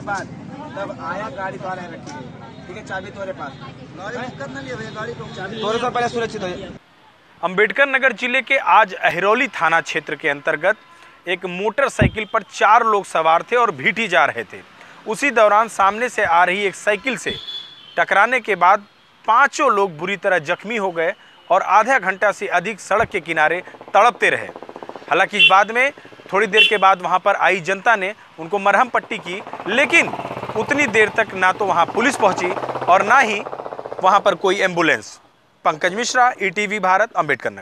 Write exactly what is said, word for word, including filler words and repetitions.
मेरे पास, तब आया गाड़ी तो आने रखी है, ठीक है, चाबी तोरे पास, गाड़ी तो चाबी तोरे तो पहले सुरक्षित हो जाए। अंबेडकर नगर जिले के आज अहिरोली थाना क्षेत्र के अंतर्गत एक मोटरसाइकिल पर चार लोग सवार थे और भीटी जा रहे थे। उसी दौरान सामने से आ रही एक साइकिल से टकराने के बाद पांचों लोग बुरी तरह जख्मी हो गए और आधा घंटा से अधिक सड़क के किनारे तड़पते रहे। हालांकि बाद में थोड़ी देर के बाद वहां पर आई जनता ने उनको मरहम पट्टी की, लेकिन उतनी देर तक ना तो वहां पुलिस पहुंची और ना ही वहां पर कोई एम्बुलेंस। पंकज मिश्रा, ईटीवी भारत, अंबेडकर नगर।